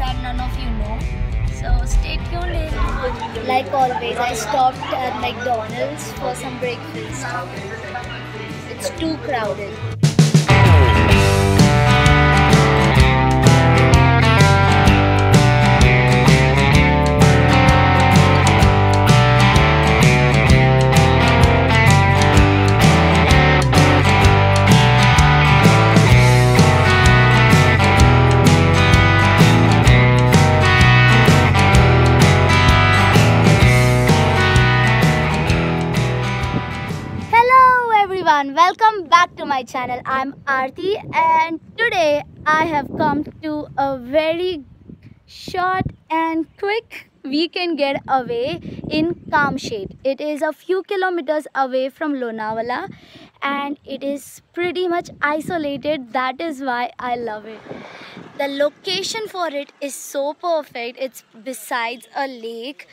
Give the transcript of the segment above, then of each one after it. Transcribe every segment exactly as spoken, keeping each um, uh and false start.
star none of you know. So stay tuned in. Like always, I stopped at McDonald's for some breakfast. It's too crowded. Welcome back to my channel. I'm Aarti and today I have come to a very short and quick weekend getaway in Kamshet. It is a few kilometers away from Lonavala and it is pretty much isolated. That is why I love it. The location for it is so perfect. It's besides a lake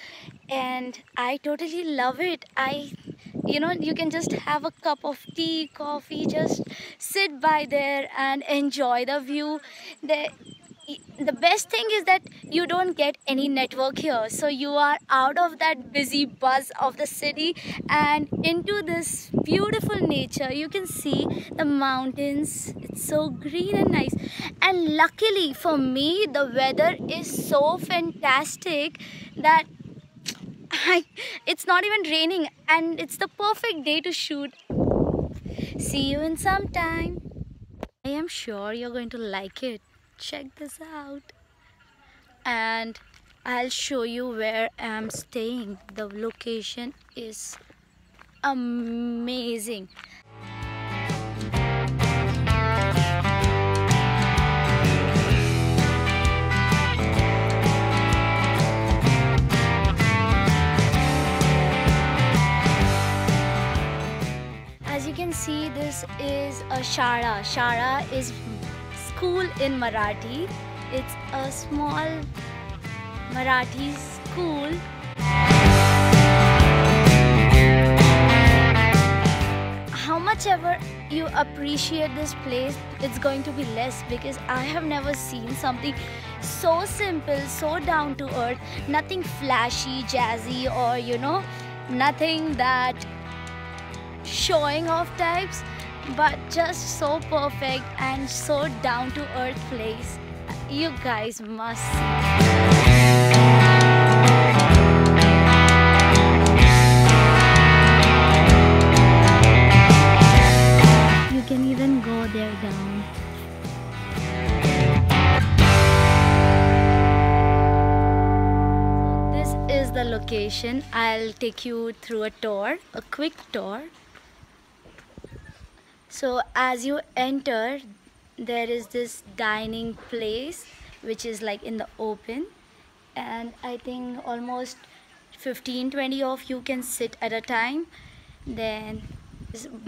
and I totally love it. I You know, you can just have a cup of tea, coffee, just sit by there and enjoy the view. The, the best thing is that you don't get any network here. So you are out of that busy buzz of the city and into this beautiful nature. You can see the mountains. It's so green and nice. And luckily for me, the weather is so fantastic that I, it's not even raining and it's the perfect day to shoot. See you in some time. I am sure you're going to like it. Check this out. And I'll show you where I'm staying. The location is amazing. See, this is a shara. Shara is school in Marathi. It's a small Marathi school. How much ever you appreciate this place, it's going to be less because I have never seen something so simple, so down to earth, nothing flashy, jazzy, or you know, nothing that showing off types, but just so perfect and so down to earth place. You guys must see. You can even go there down. This is the location. I'll take you through a tour, a quick tour. So as you enter, there is this dining place which is like in the open, and I think almost fifteen to twenty of you can sit at a time. Then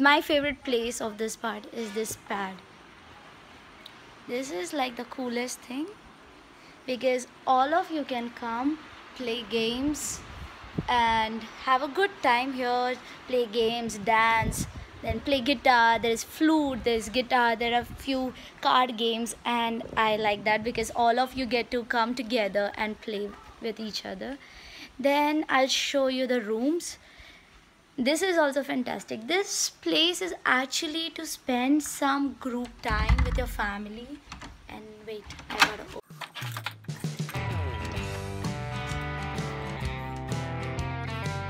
my favorite place of this part is this pad. This is like the coolest thing because all of you can come, play games and have a good time here, play games, dance. Then play guitar, there is flute, there is guitar, there are few card games, and I like that because all of you get to come together and play with each other. Then I'll show you the rooms. This is also fantastic. This place is actually to spend some group time with your family. And wait, I gotta open.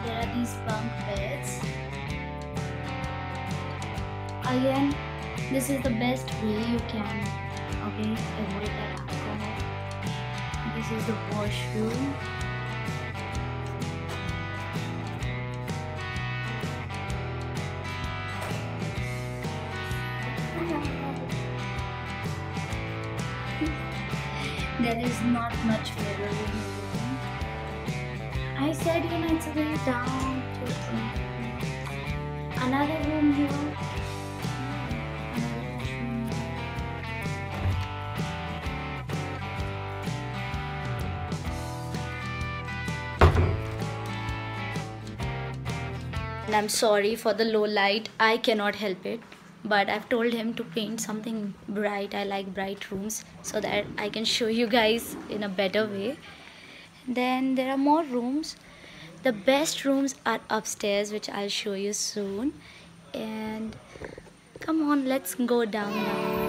There are these bunk beds. Again, this is the best way you can, okay, avoid that alcohol. This is the washroom. There is not much water in the room. I said, you know, it's a very down to earth. Another room here. I'm sorry for the low light, I cannot help it. but I've told him to paint something bright. I like bright rooms so that I can show you guys in a better way. Then there are more rooms. The best rooms are upstairs, which I'll show you soon. And come on, let's go down now.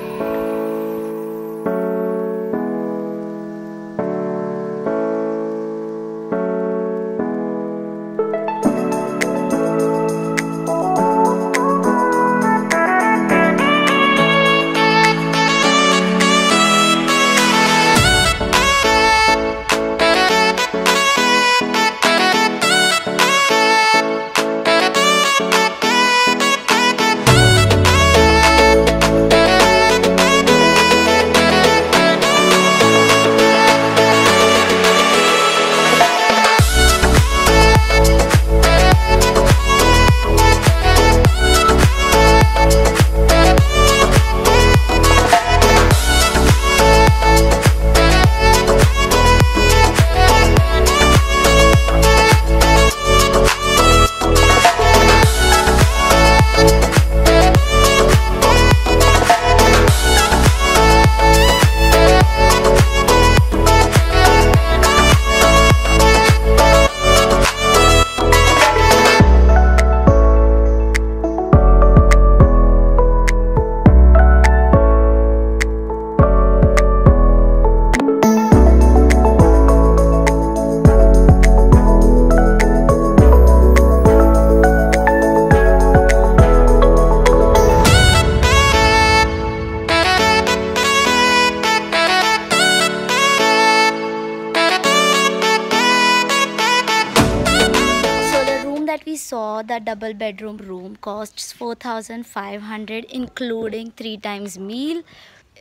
The double bedroom room costs four thousand five hundred including three times meal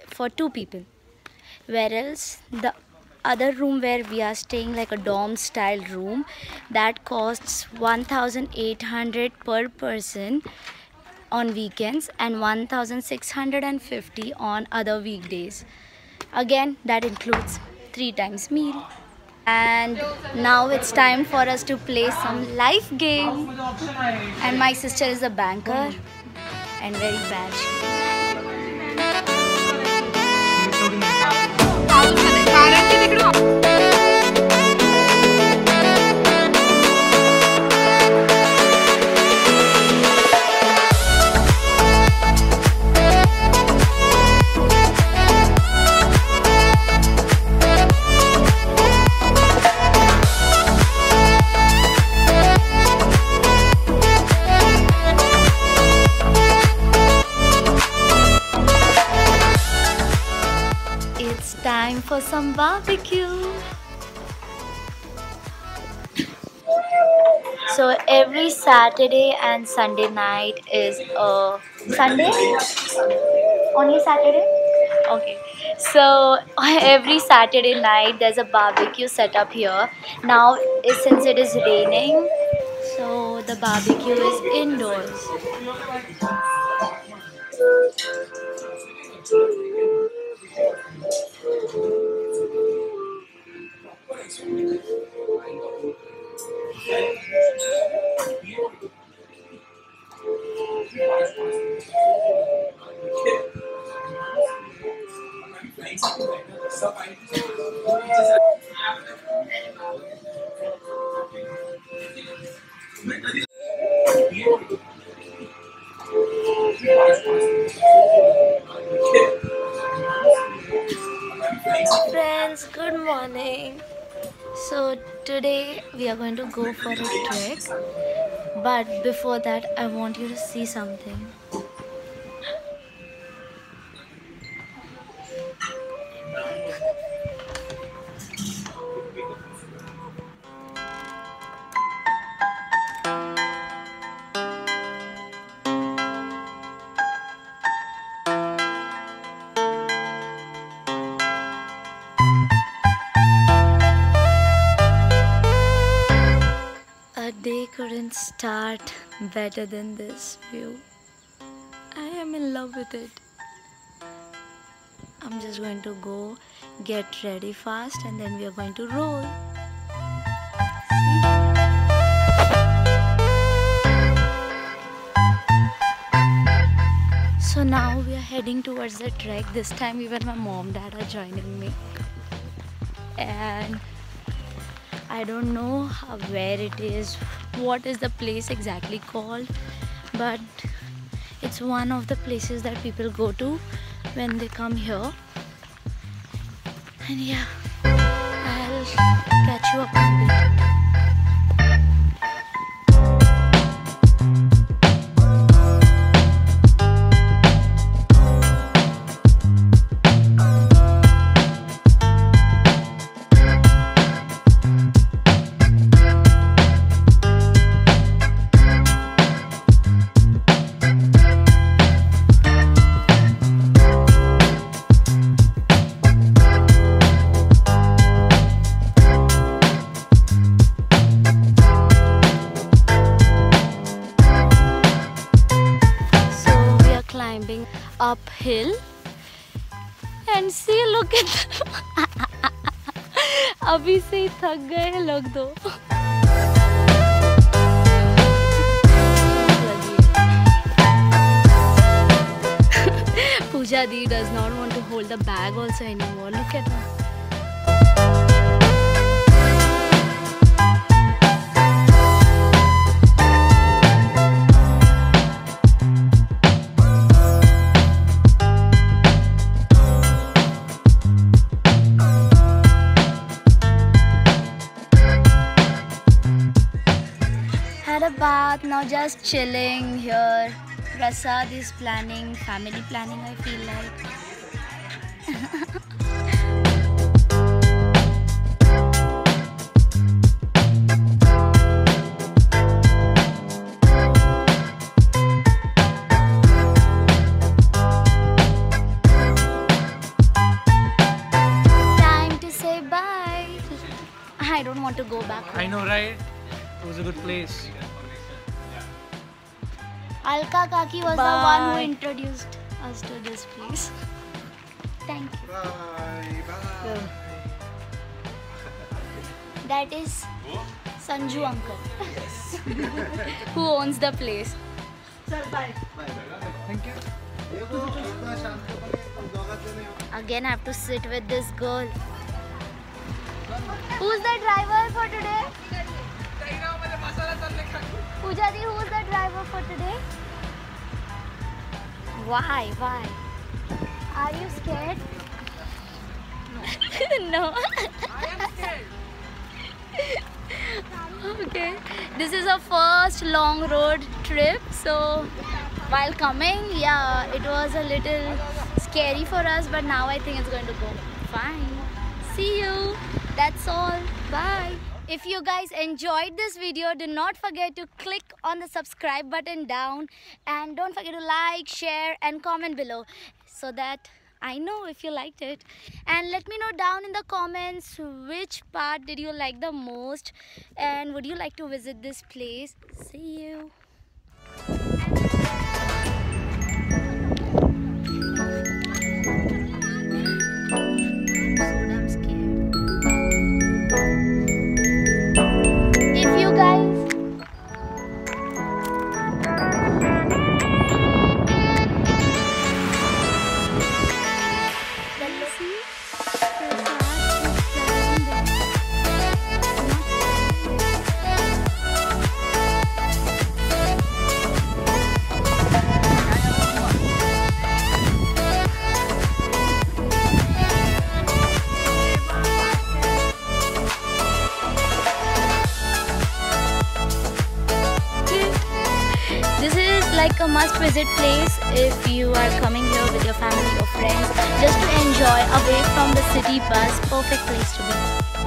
for two people, whereas the other room where we are staying, like a dorm style room, that costs one thousand eight hundred per person on weekends and one thousand six hundred fifty on other weekdays. Again, that includes three times meal. And now it's time for us to play some life game. And my sister is a banker and very bad she is. Time for some barbecue. So every Saturday and Sunday night is a Sunday? Only Saturday? Okay. So every Saturday night there's a barbecue set up here. Now since it is raining, so the barbecue is indoors. Friends, good morning. So today we are going to go for a trek, but before that I want you to see something. Couldn't start better than this view. I am in love with it. I'm just going to go get ready fast and then we are going to roll. See? So now we are heading towards the trek. This time even my mom, dad are joining me. And I don't know how, where it is, what is the place exactly called, but it's one of the places that people go to when they come here. And yeah, I'll catch you up on it. Uphill and see, look at abhi se hi thak gaye log do. Pooja Di does not want to hold the bag also anymore. Look at her. Bath now, just chilling here. Prasad is planning family planning, I feel like. Time to say bye. I don't want to go back home. I know, right? It was a good place. Alka Kaki was Bye. the one who introduced us to this place. Thank you. Bye. Bye. Yeah. That is Sanju uncle. Yes. Who owns the place. Sir, bye. Bye. Thank you. Again, I have to sit with this girl. Who's the driver for today? Pooja Di, who's the driver for today? Why? Why? Are you scared? No. No. I am scared. Okay. This is our first long road trip. So while coming, yeah, it was a little scary for us. But now I think it's going to go fine. See you. That's all. Bye. If you guys enjoyed this video, do not forget to click on the subscribe button down and don't forget to like, share and comment below so that I know if you liked it. And let me know down in the comments which part did you like the most and would you like to visit this place. See you. Like a must-visit place if you are coming here with your family or friends, just to enjoy away from the city bus. Perfect place to be.